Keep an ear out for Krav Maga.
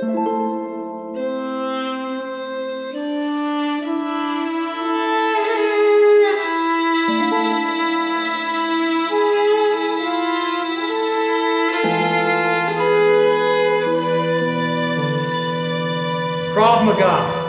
Krav Maga.